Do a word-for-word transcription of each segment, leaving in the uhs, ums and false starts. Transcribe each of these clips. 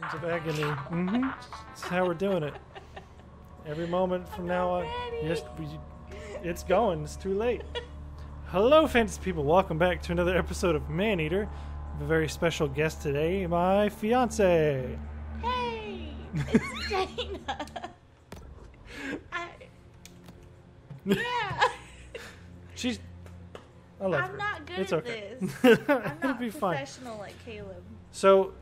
Moments of agony. Mm-hmm. That's how we're doing it. Every moment from now on. Yes, it's going. It's too late. Hello, fantasy people. Welcome back to another episode of Maneater. I have a very special guest today, my fiance. Hey, it's Dana. I... Yeah. She's... I love I'm her. Not good it's at okay. this. I'm not be professional fine. Like Caleb. So,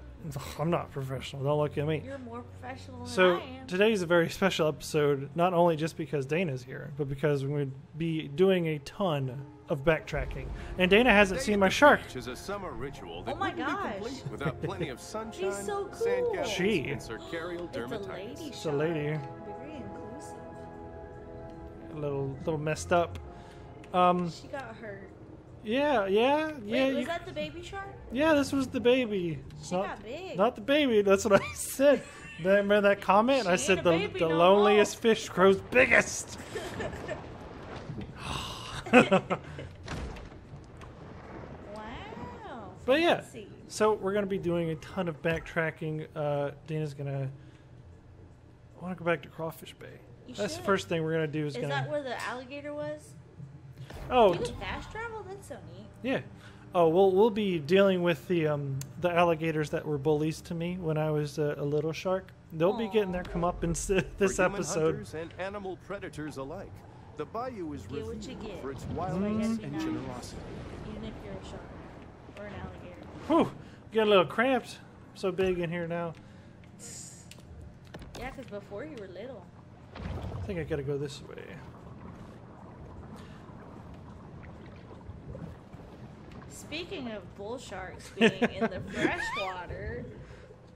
I'm not professional. Don't look at me. You're more professional than so, I am. So, today's a very special episode, not only just because Dana's here, but because we're going to be doing a ton of backtracking. And Dana hasn't Day seen my shark. Is a summer ritual that oh my gosh. Be without plenty of sunshine, she's so cool. She. And cercarial dermatitis. It's a lady. It's a lady. Very inclusive. A little, little messed up. Um, she got hurt. Yeah, yeah, yeah. Wait, was you, that the baby shark? Yeah, this was the baby. She not, got big. Not the baby. That's what I said. Remember that comment? I said the, the no loneliest more. Fish grows biggest. Wow. But yeah, so we're gonna be doing a ton of backtracking. Uh, Dana's gonna. I want to go back to Crawfish Bay. You That's should. The first thing we're gonna do. Is, is gonna, that where the alligator was? Oh, you can fast travel? That's so neat. Yeah. Oh, we'll we'll be dealing with the um the alligators that were bullies to me when I was uh, a little shark. They'll Aww. Be getting their comeuppance in this for episode. Human and animal predators alike. The bayou is get what you get. For its wildness mm-hmm. and generosity. Even if you're a shark or an alligator. Whew, get a little cramped. I'm so big in here now. Yeah, because before you were little. I think I gotta go this way. Speaking of bull sharks being in the freshwater,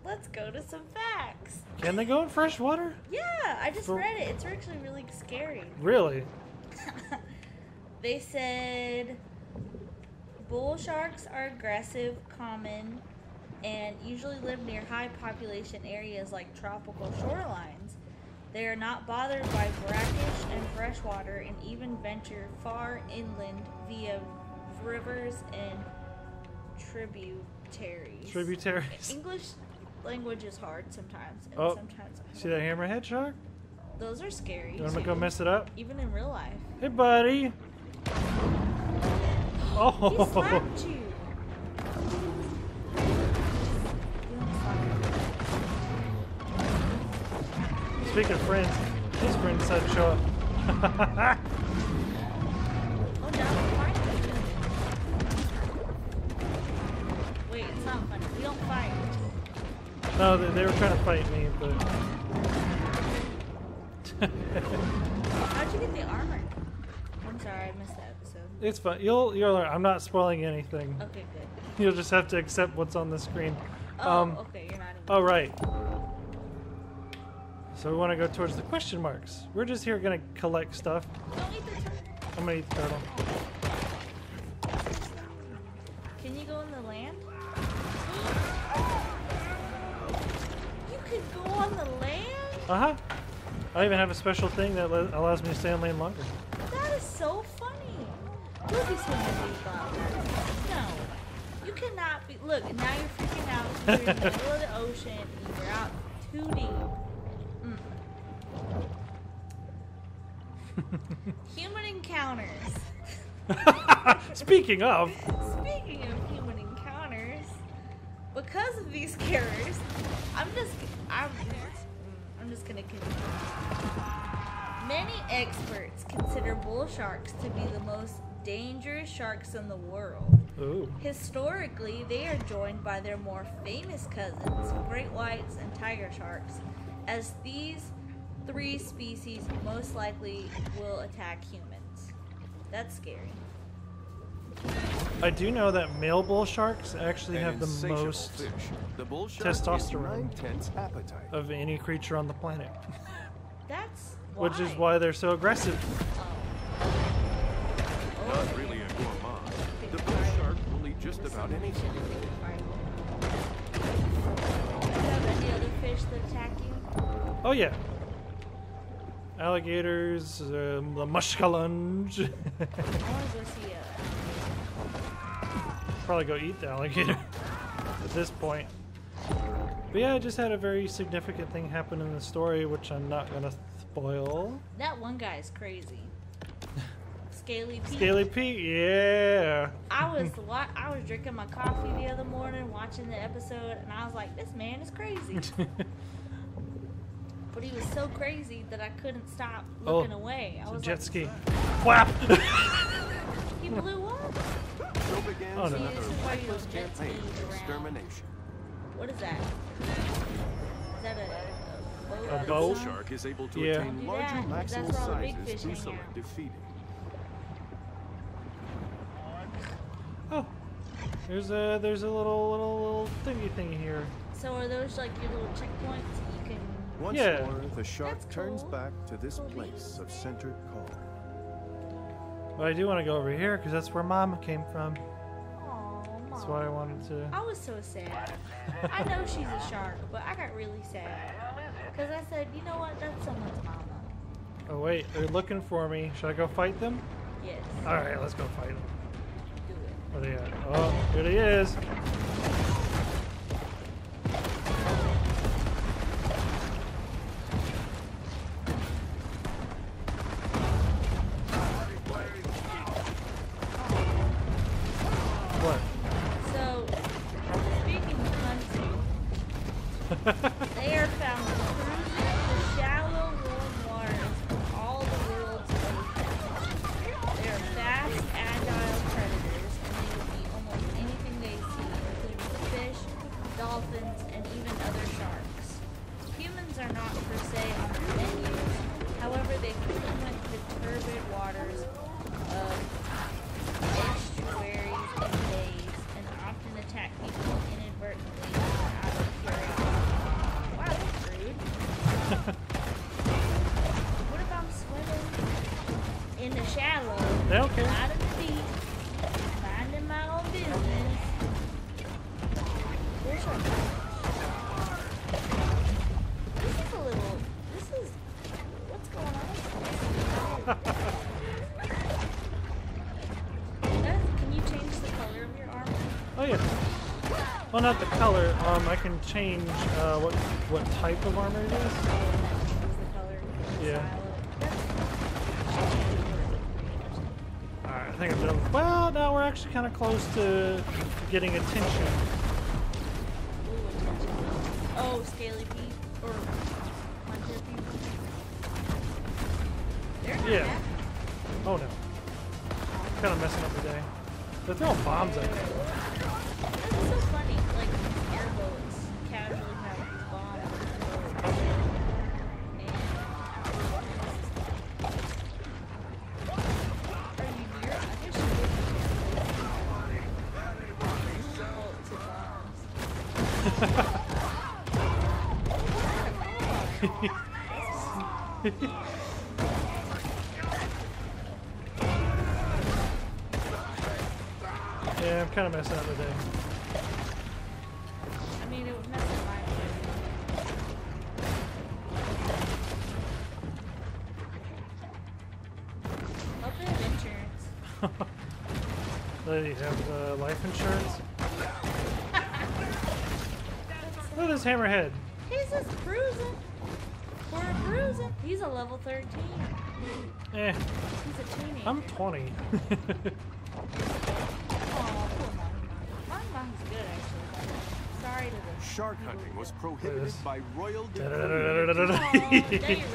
let's go to some facts. Can they go in freshwater? Yeah, I just For... read it. It's actually really scary. Really? They said bull sharks are aggressive, common, and usually live near high population areas like tropical shorelines. They are not bothered by brackish and freshwater and even venture far inland via rivers and tributaries. Tributaries. English language is hard sometimes. And oh, sometimes I see that hammerhead shark? Those are scary. You want me to go mess it up? Even in real life. Hey, buddy. Oh. He slapped you. Speaking of friends, his friend decided to show up. Oh, no. We don't fight. No, they, they were trying to fight me, but... How'd you get the armor? I'm sorry, I missed that episode. It's fine. You'll, you'll learn. I'm not spoiling anything. Okay, good. You'll just have to accept what's on the screen. Oh, um, okay, you're not even... Oh, right. So we want to go towards the question marks. We're just here going to collect stuff. Don't eat the turtle. I'm going to eat the turtle. Can you go in the land? On the land? Uh-huh. I even have a special thing that allows me to stay on land longer. That is so funny. We'll be swimming with you, No. You cannot be... Look, now you're freaking out. You're in the middle of the ocean. You're out too deep. Mm. Human encounters. Speaking of... Speaking of human encounters, because of these carriers, I'm just... I'm, I'm just gonna continue. Many experts consider bull sharks to be the most dangerous sharks in the world. Ooh. Historically, they are joined by their more famous cousins, great whites and tiger sharks, as these three species most likely will attack humans. That's scary. I do know that male bull sharks actually have the most fish. The bull shark testosterone appetite. Of any creature on the planet. That's why. Which is why they're so aggressive. Oh. Oh, Not really a gourmand. The bull shark will eat just about anything. Any other fish that attack you? Oh yeah. Alligators, um, the muskellunge. I want to go see it. Probably go eat the alligator at this point. But yeah, I just had a very significant thing happen in the story, which I'm not gonna spoil. That one guy is crazy. Scaly Pete. Scaly Pete, yeah. I was I was drinking my coffee the other morning, watching the episode, and I was like, this man is crazy. But he was so crazy that I couldn't stop looking oh, away. I was jet like, ski. Whap! He blew up. So began oh, no. reckless campaign of extermination. What is that? Is that a, a, a bow? A shark is able to yeah. attain larger yeah, maximal sizes through selective feeding. Oh, there's a there's a little little little thingy thingy here. So are those like your little checkpoints? Once yeah. more, the shark cool. turns back to this place of centered calm. But I do want to go over here because that's where Mama came from. Aww, that's why I wanted to. I was so sad. I know she's a shark, but I got really sad because I said, you know what, that's someone's mama. Oh wait, they're looking for me. Should I go fight them? Yes. All right, let's go fight them. Do it. Where they at? Oh, here he is. Well, not the color. Um, I can change uh, what what type of armor it is. Yeah. All right, I think I'm done. Well, now we're actually kind of close to getting attention. Oh, Scaly Pete or Hunter Pete. Yeah. Oh no. Kind of messing up the day. They're throwing bombs at me. That's so funny. Kind of messed up the day. I mean, it would mess up my life. Hope they have insurance. They have uh, life insurance. Look at this hammerhead. He's just cruising. For a bruising. He's a level thirteen. Eh. He's a teenager. I'm twenty. Shark hunting was prohibited by royal decree. Oh, they really were there.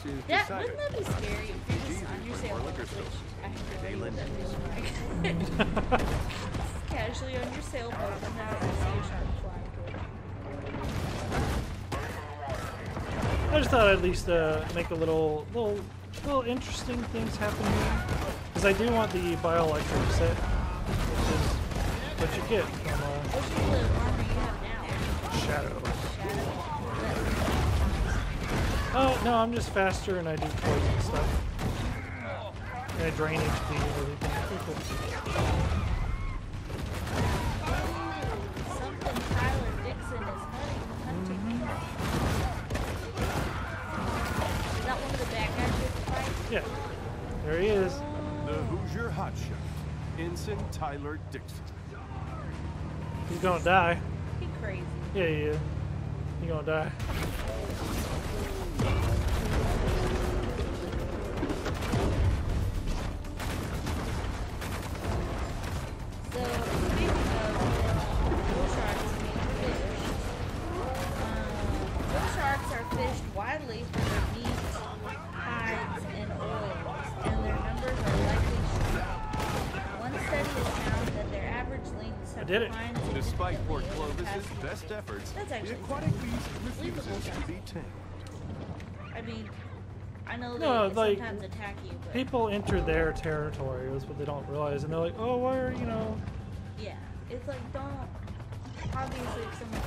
Wouldn't that be scary if you just on your sailboat? Just casually on your sailboat and now you see a shark flying. I just thought I'd at least uh, make a little, little, little interesting things happen here. Because I do want the bioelectric set, which is what you get from uh, Shadow. Oh, no, I'm just faster and I do poison stuff. And I drain H P and everything. Pretty cool. Something Tyler Dixon is hunting. Mm-hmm. Is that one of the bad guys you have to fight? Yeah. There he is. The Hoosier Hotshot. Ensign Tyler Dixon. He's gonna die. He's crazy. Yeah, yeah. You gonna die. Efforts, that's actually the aquatic beast refuses to be tamed. I mean, I know they no, like, sometimes attack you, but... people enter their territory, that's what they don't realize, and they're like, oh, why are you know... Yeah, it's like, don't... Obviously, if someone...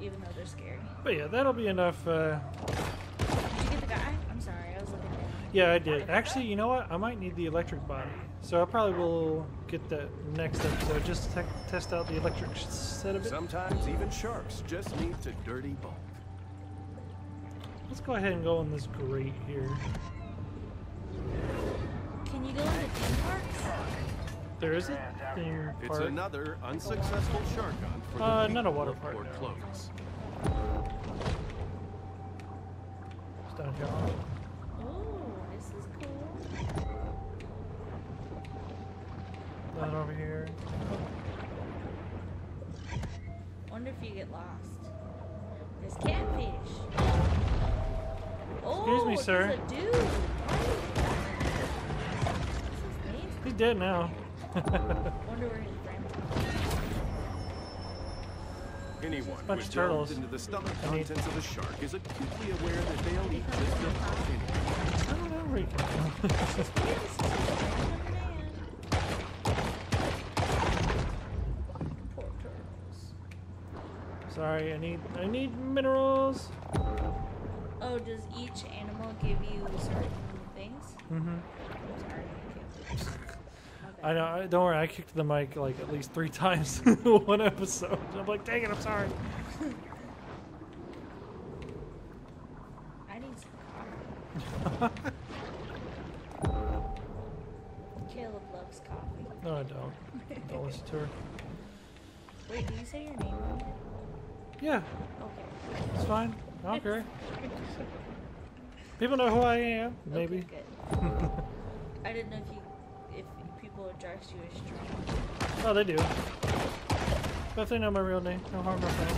Even though they're scary. But yeah, that'll be enough, uh... Yeah, I did. Actually, you know what? I might need the electric body. So I probably will get that next episode just to test out the electric set of it. Sometimes even sharks just need to dirty bulk. Let's go ahead and go in this grate here. Can you go in the theme parks? There is a theme park. It's another unsuccessful shark hunt for the Uh, not a water park. Clothes. Just down here. Over here. Wonder if you get lost. There's catfish. Oh, excuse me, sir. A dude. He's dead now. Wonder where he's from. Anyone who turns into the stomach contents of a shark is acutely aware that they'll eat this stuff. I don't know where he came from. Sorry, I need I need minerals. Oh, does each animal give you certain things? Mm-hmm. Sorry, I, okay. I know. I, don't worry. I kicked the mic like at least three times in one episode. I'm like, dang it! I'm sorry. I need some coffee. Caleb loves coffee. No, I don't. Don't listen to her. Wait, do you say your name on it? Yeah, okay. It's fine. I don't care. People know who I am, maybe. Okay, good. I didn't know if you, if people address you as strange. Oh, they do. But if they know my real name, no harm, no foul.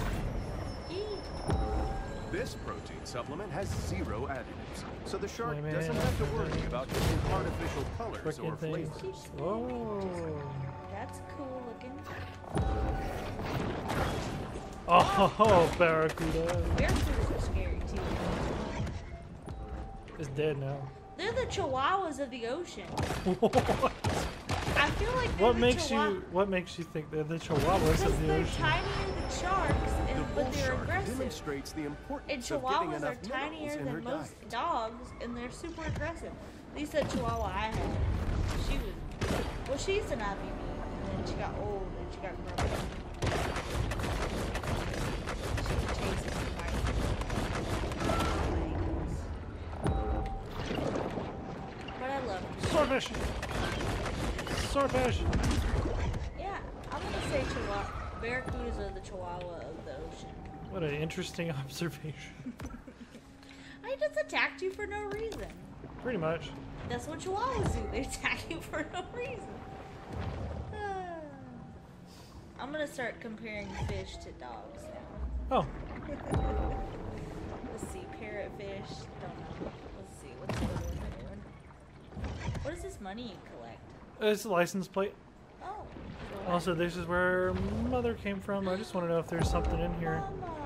This protein supplement has zero additives, so the shark Amen. doesn't have to worry about using artificial colors Frickin or things. flavors. Oh, that's cool looking. Oh, ho, ho, barracuda. Barracudas are scary too. It's dead now. They're the chihuahuas of the ocean. What? I feel like they're what the makes you What makes you think they're the chihuahuas of the they're ocean? Because they're tinier than sharks, and, the but they're shark aggressive. Demonstrates the importance and chihuahuas are tinier than most diet. dogs, and they're super aggressive. At least that chihuahua I had. She was. Well, she used to not be mean, and then she got old, and she got grown up. Swordfish! Swordfish! Yeah, I'm gonna say chihuahua. Barracudas are the chihuahua of the ocean. What an interesting observation. I just attacked you for no reason. Pretty much. That's what chihuahuas do. They attack you for no reason. Uh, I'm gonna start comparing fish to dogs now. Oh. Let's see, parrotfish. Don't know. Let's see, what's the other one? What is this money you collect? It's a license plate. Oh. Cool. Also, this is where Mother came from. I just want to know if there's something in here. Mama.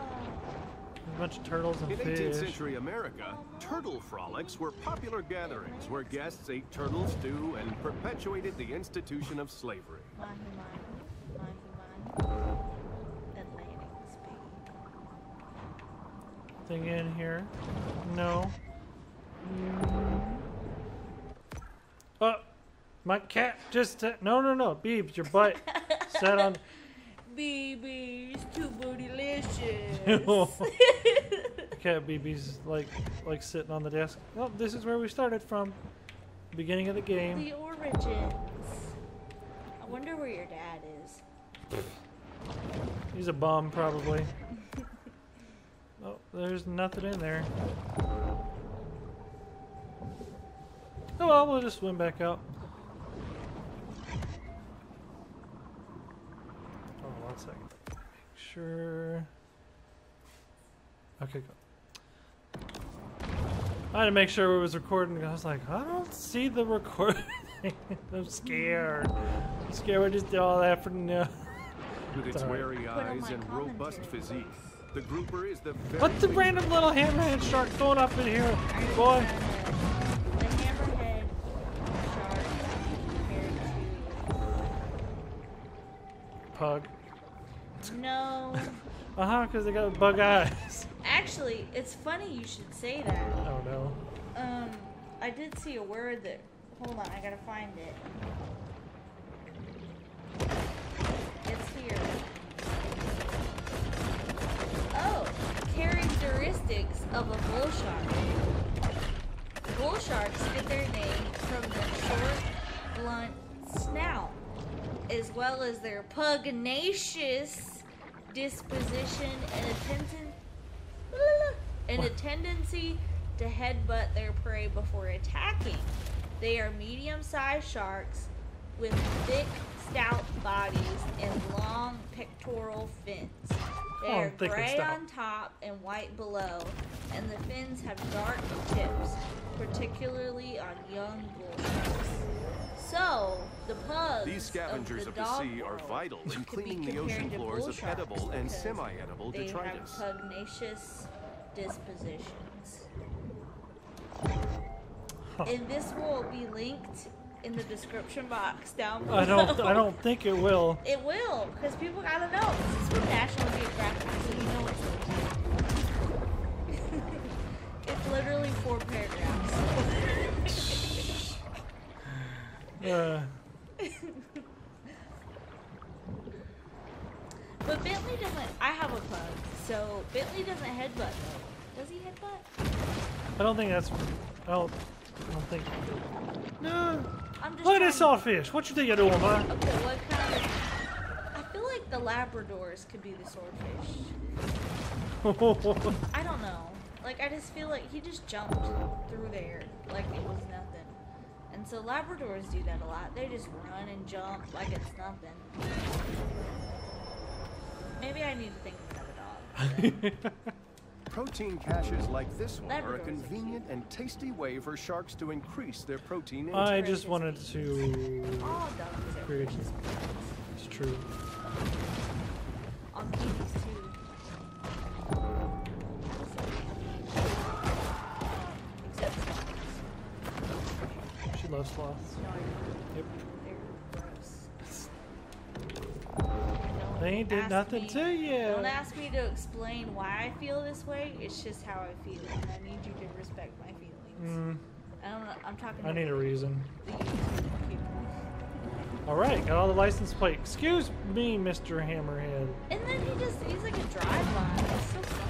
A bunch of turtles and fish. In eighteenth century America, Mama. turtle frolics were popular gatherings where guests ate turtle stew and perpetuated the institution of slavery. Mahi Mahi, Mahi Mahi, Atlantic Spain. Thing in here? No. Mm. Oh, my cat just uh, no no no Beebs, your butt sat on Beebs, too bootylicious. Okay, B B's like like sitting on the desk. Well, this is where we started from. Beginning of the game. The origins. I wonder where your dad is. He's a bum, probably. Oh, there's nothing in there. Oh well, we'll just swim back out. Hold on one second. Make sure. Okay, go. I had to make sure it was recording. I was like, I don't see the recording. I'm scared. I'm scared we just did all that for now. With its wary eyes and robust physique, the grouper is the very. What's the random little hammerhead shark going up in here, boy? The hammerhead shark compared to pug. No. Uh huh, because they got bug eyes. Actually, it's funny you should say that. Oh no. Um, I did see a word that. Hold on, I gotta find it. It's here. Oh, characteristics of a bull shark. Bull sharks get their name from their short, blunt snout, as well as their pugnacious disposition and a, and a tendency to headbutt their prey before attacking. They are medium-sized sharks with thick, stout bodies and long pectoral fins. They are oh, gray on top and white below, and the fins have dark tips, particularly on young bull sharks. So, the pugs These scavengers of the, of the sea are vital in cleaning the ocean floors of edible and semi-edible detritus. They have pugnacious dispositions. Huh. And this will be linked in the description box down below. I don't, I don't think it will. It will, because people gotta know. It's from National Geographic, so you know it's legit. It's literally four paragraphs. Uh. But Bentley doesn't. I have a pug, so Bentley doesn't headbutt though. Does he headbutt? I don't think that's. I don't. I don't think. No. I'm just Look at this sawfish. What you think you're doing, huh? Okay, what kind of? I feel like the Labradors could be the swordfish. I don't know. Like I just feel like he just jumped through there like it was nothing. And so Labradors do that a lot. They just run and jump like it's nothing. Maybe I need to think of another dog. Protein caches like this one Labradors are a convenient are and tasty way for sharks to increase their protein intake. I just wanted to all dogs are create delicious. It's true. I'll keep these two. She loves sloths. No, yep. They're gross. They ain't did nothing me, to you. Don't ask me to explain why I feel this way. It's just how I feel, and I need you to respect my feelings. Mm. I don't know. I'm talking. I need a reason. All right, got all the license plate. Excuse me, Mister Hammerhead. And then he just—he's like a drive-by. It's so funny.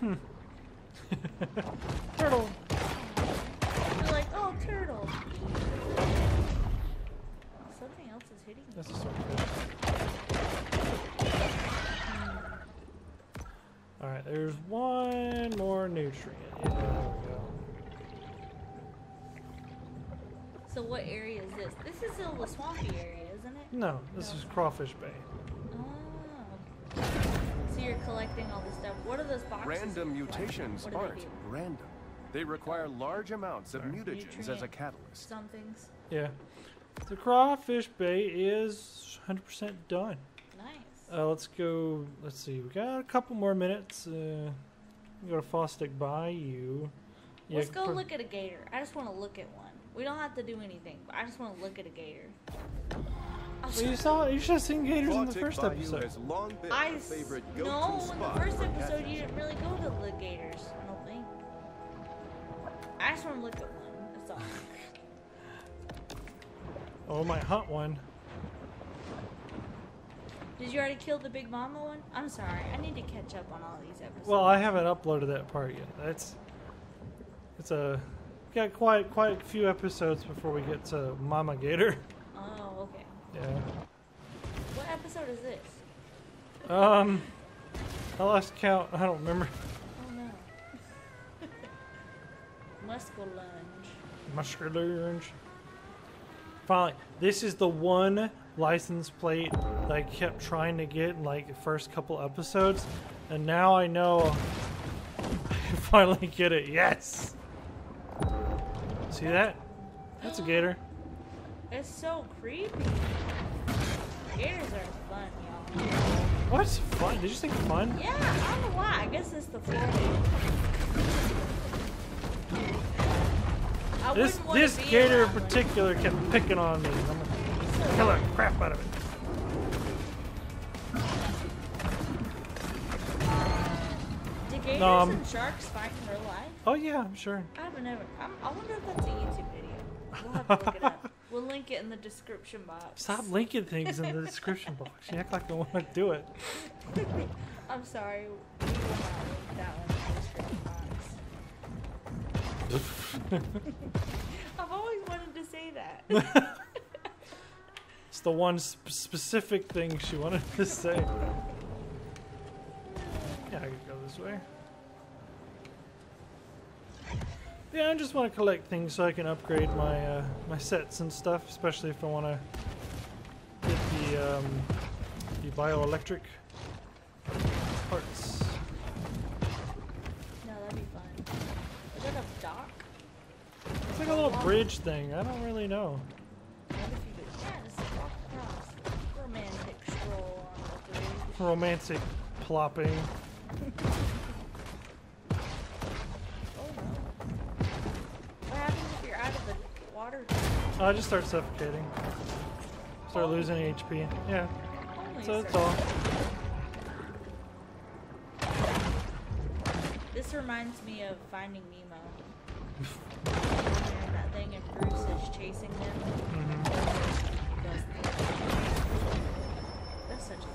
Hmm. Turtle. You're like, oh, turtle. Something else is hitting me. That's a swordfish. Hmm. Alright, there's one more nutrient. Yeah, there we go. So what area is this? This is still the swampy area, isn't it? No, this no. is Crawfish Bay. Oh, okay. You're collecting all this stuff. What are those boxes? Random mutations aren't random. They require large amounts of mutagens as a catalyst. Something's. Yeah. The Crawfish Bay is one hundred percent done. Nice. Uh, let's go. Let's see. We got a couple more minutes. Uh, we go to Faustic Bayou. Yeah, let's go look at a gator. I just want to look at one. We don't have to do anything, but I just want to look at a gator. Well, you saw. You should have seen gators in the first episode. I no, in the first episode you didn't really go to the gators. I don't think. I just want to look at one. That's all. Oh, I might hunt one. Did you already kill the Big Mama one? I'm sorry. I need to catch up on all these episodes. Well, I haven't uploaded that part yet. That's it's a got quite quite a few episodes before we get to Mama Gator. Oh, okay. Yeah. What episode is this? Um, I lost count. I don't remember. Oh no. Muscle lunge. Muscular lunge. Finally, this is the one license plate that I kept trying to get in like the first couple episodes, and now I know I finally get it. Yes! See that? That's a gator. It's so creepy. Gators are fun, y'all. What's fun? Did you think fun? Yeah, I don't know why. I guess it's the fun. This, this gator in particular kept picking on me. I'm kill the crap out of it. Uh, did gators um, and sharks fight in real life? Oh yeah, I'm sure. I've never. I'm, I wonder if that's a YouTube video. We'll have to look it up. We'll link it in the description box. Stop linking things in the description box. You act like I want to do it. I'm sorry. We will not link that one in the description box. I've always wanted to say that. It's the one sp specific thing she wanted to say. Yeah, I could go this way. Yeah, I just want to collect things so I can upgrade my uh, my sets and stuff, especially if I want to get the um, the bioelectric parts. No, that'd be fun. Is that a dock? It's like a little bridge thing. I don't really know. Romantic plopping. Oh no. What happens if you're out of the water? Oh, I just start suffocating. Start oh. losing H P. Yeah. Holy so that's all. This reminds me of Finding Nemo. That thing and Bruce is chasing them. Mm-hmm. That's such a good.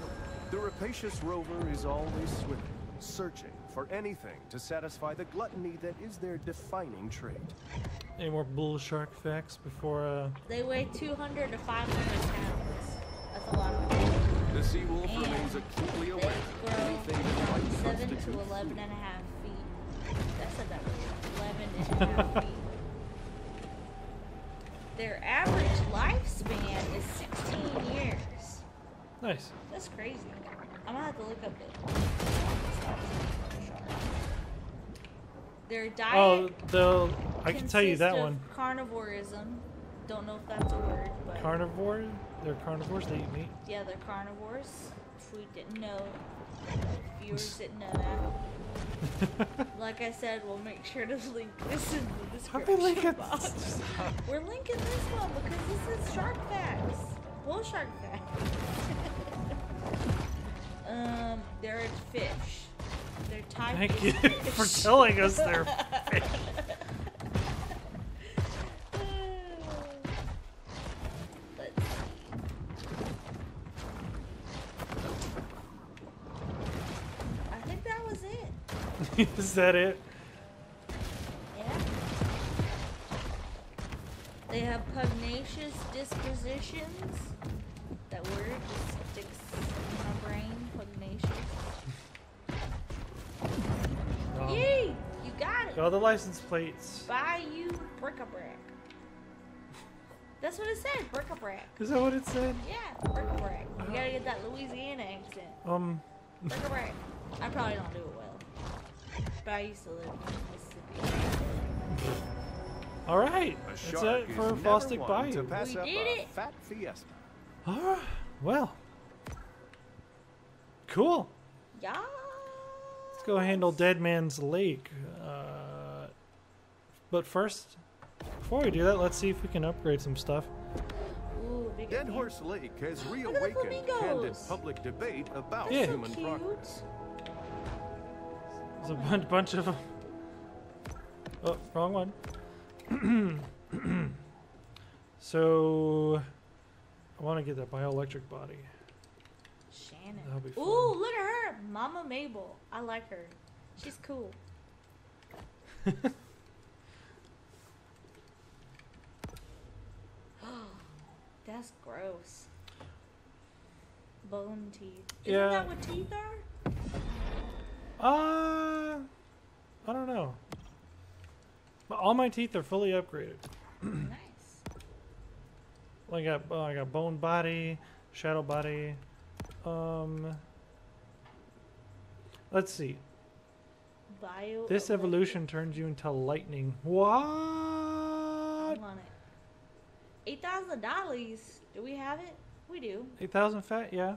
The rapacious rover is always swimming, searching for anything to satisfy the gluttony that is their defining trait. Any more bull shark facts before, uh... They weigh two hundred to five hundred pounds. That's a lot of them. The seawolf and remains acutely aware of anything that might constitute food. seven to eleven and a half feet. That said that right. eleven and a half feet. Their average lifespan is sixteen years. Nice. That's crazy. I'm gonna have to look up it. Their diet. Oh, the I can tell you that one. Carnivorism. Don't know if that's a word. But carnivore? They're carnivores. They eat meat. Yeah, they're carnivores. If we didn't know, viewers didn't know that. Like I said, we'll make sure to link this in the description box. We're linking this one because this is shark facts. Bull shark facts. Um, they're fish. They're type Thank fish. you for telling us they're fish. Uh, let's see. I think that was it. Is that it? Yeah. They have pugnacious dispositions. That word just sticks in my brain. Pugnacious. Oh. Yay! You got it! Got all the license plates. Bayou bric-a-brac. That's what it said, bric-a-brac. Is that what it said? Yeah, bric-a-brac. You gotta get that Louisiana accent. Um. Bric-a-brac. I probably don't do it well. But I used to live in Mississippi. Alright, that's it for Faustic Bayou. We did it! Fat fiesta. Alright, well. Cool. Yeah. Let's go handle Dead Man's Lake. Uh, but first, before we do that, let's see if we can upgrade some stuff. Ooh, Dead Horse Lake has reawakened candid public debate about yeah. human so progress. There's a bunch, bunch of them. Oh, wrong one. So I want to get that bioelectric body. Shannon. That'll be fun. Ooh, look at her. Mama Mabel. I like her. She's cool. That's gross. Bone teeth. Isn't yeah. that what teeth are? Uh, I don't know. But all my teeth are fully upgraded. Nice. Like I got, I got bone body, shadow body. Um. Let's see. Bio this evolution turns you into lightning. What? I want it. Eight thousand dollars. Do we have it? We do. Eight thousand fat, yeah.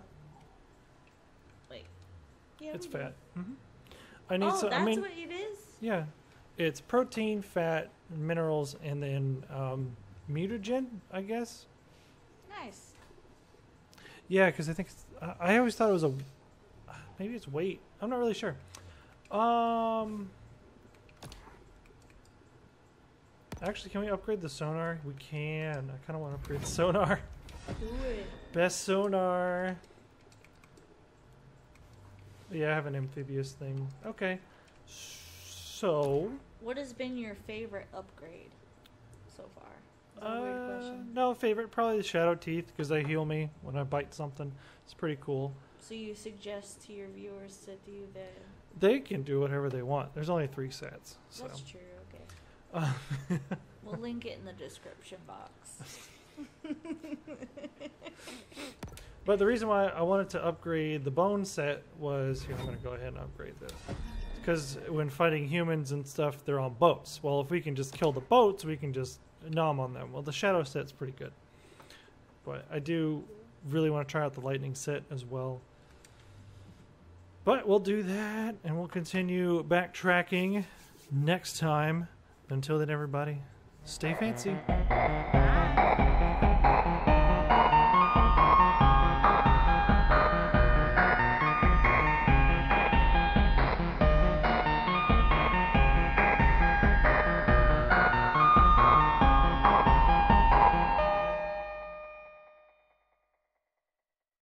Wait. Yeah. It's fat. Mm-hmm. I need oh, some. That's I mean, what it is. Yeah, it's protein, fat, minerals, and then um, mutagen, I guess. Nice. Yeah, because I think it's, I always thought it was a maybe it's weight. I'm not really sure. Um. Actually, can we upgrade the sonar? We can. I kind of want to upgrade the sonar. Do it. Best sonar. Yeah, I have an amphibious thing. Okay. So. What has been your favorite upgrade so far? Is that uh, a weird question? No, favorite. Probably the shadow teeth because they heal me when I bite something. It's pretty cool. So you suggest to your viewers to do that? They can do whatever they want. There's only three sets. So. That's true. Okay. We'll link it in the description box. But the reason why I wanted to upgrade the bone set was here. I'm going to go ahead and upgrade this because when fighting humans and stuff, they're on boats. Well, if we can just kill the boats, we can just nom on them. Well, the shadow set's pretty good, but I do really want to try out the lightning set as well. But we'll do that and we'll continue backtracking next time. Until then, everybody, stay fancy.